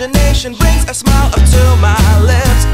imagination brings a smile up to my lips.